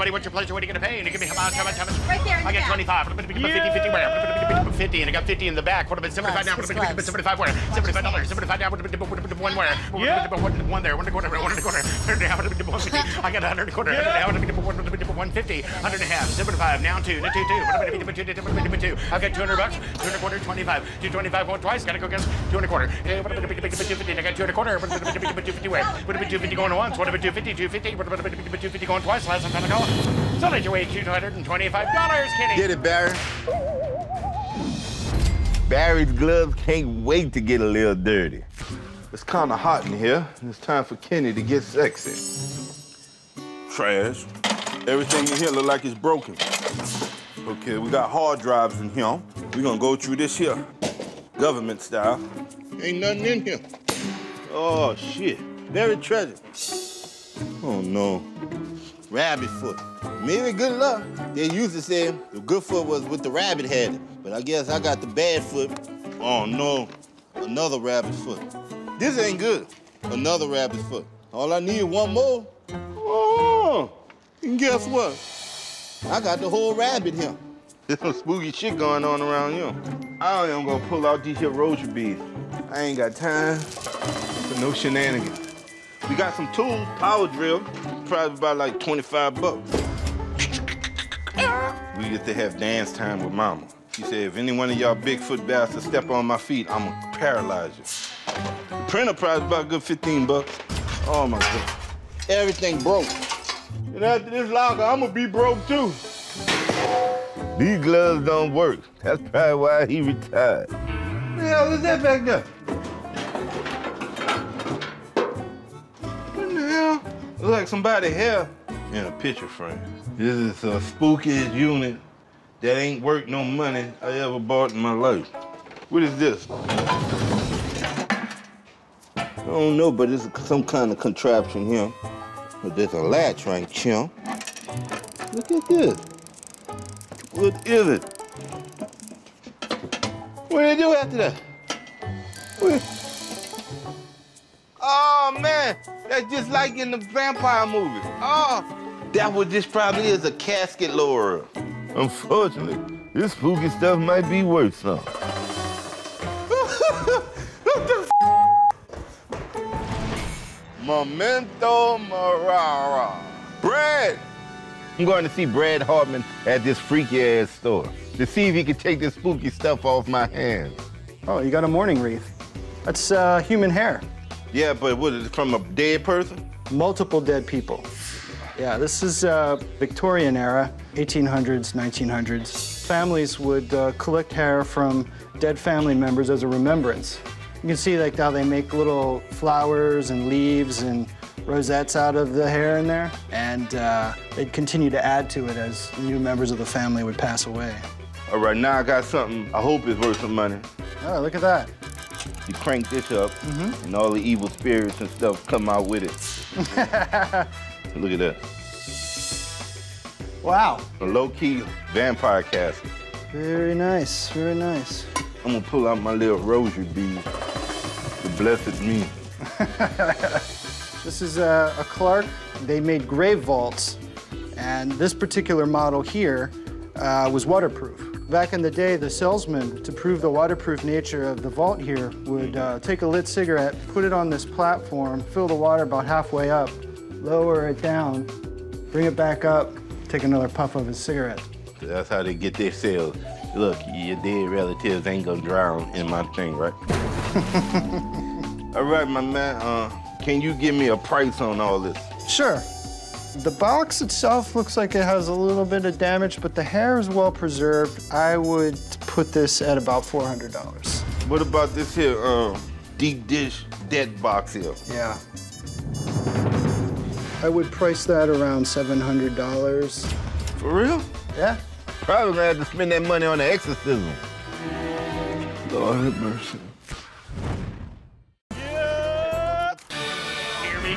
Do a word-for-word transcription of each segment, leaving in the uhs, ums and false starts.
money, what's your pleasure, what are you going to pay? And you give me how much, how much, how much? Right there. I got twenty-five. fifty, fifty, fifty, fifty, and I got fifty in the back. What about seventy-five now? seventy-five where? seventy-five dollars. seventy-five now. One where? One there. One and a quarter. One and a quarter. I got one hundred and a quarter. one fifty. one and a half. seventy-five. Now two. Now two. Two. I've got two hundred bucks. Two and a quarter. twenty-five. two twenty-five. Won't twice. Got to go against two and a quarter. I got two and a quarter. two fifty where? two fifty going once. What about two fifty? two fifty. two fifty going twice. Last time I call it. So let you weigh two hundred twenty-five dollars, Kenny. Get it, Barry. Barry's gloves can't wait to get a little dirty. It's kind of hot in here, and it's time for Kenny to get sexy. Trash. Everything in here look like it's broken. Okay, we got hard drives in here. We're gonna go through this here, government style. Ain't nothing in here. Oh, shit. Buried treasure. Oh, no. Rabbit foot. Maybe good luck. They used to say the good foot was with the rabbit head, but I guess I got the bad foot. Oh, no. Another rabbit foot. This ain't good. Another rabbit foot. All I need one more. Oh, and guess what? I got the whole rabbit here. There's some spooky shit going on around here. I am gonna pull out these here rosary beads. I ain't got time for no shenanigans. We got some tools, power drill, probably about like twenty-five bucks. We used to have dance time with Mama. She said, if any one of y'all Bigfoot bastards step on my feet, I'm gonna paralyze you. The printer price about a good fifteen bucks. Oh my God. Everything broke. And after this locker, I'm gonna be broke too. These gloves don't work. That's probably why he retired. What the hell is that back there? What the hell? Looks like somebody here in a picture frame. This is the spookiest unit that ain't worth no money I ever bought in my life. What is this? I don't know, but it's some kind of contraption here. But there's a latch right here. Look at this. What is it? What do they do after that? What? Oh, man, that's just like in the vampire movie. Oh, that what this probably is, a casket lowerer. Unfortunately, this spooky stuff might be worth some. What the f? Memento Morara. Brad! I'm going to see Brad Hartman at this freaky-ass store to see if he can take this spooky stuff off my hands. Oh, you got a mourning wreath. That's uh, human hair. Yeah, but what is it, from a dead person? Multiple dead people. Yeah, this is uh, Victorian era, eighteen hundreds, nineteen hundreds. Families would uh, collect hair from dead family members as a remembrance. You can see like how they make little flowers and leaves and rosettes out of the hair in there, and uh, they'd continue to add to it as new members of the family would pass away. All right, now I got something I hope is worth some money. Oh, look at that. You crank this up, mm-hmm. and all the evil spirits and stuff come out with it. Look at that. Wow. A low-key vampire casket. Very nice, very nice. I'm gonna pull out my little rosary bead to bless me. This is a, a Clark. They made grave vaults, and this particular model here uh, was waterproof. Back in the day, the salesman, to prove the waterproof nature of the vault here, would uh, take a lit cigarette, put it on this platform, fill the water about halfway up, lower it down, bring it back up, take another puff of his cigarette. That's how they get their sales. Look, your dead relatives ain't gonna drown in my thing, right? All right, my man, uh, can you give me a price on all this? Sure. The box itself looks like it has a little bit of damage, but the hair is well preserved. I would put this at about four hundred dollars. What about this here uh, deep dish dead box here? Yeah. I would price that around seven hundred dollars. For real? Yeah. Probably gonna have to spend that money on an exorcism. Lord have mercy. Yeah. Hear me?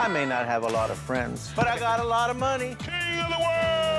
I may not have a lot of friends, but I got a lot of money. King of the world!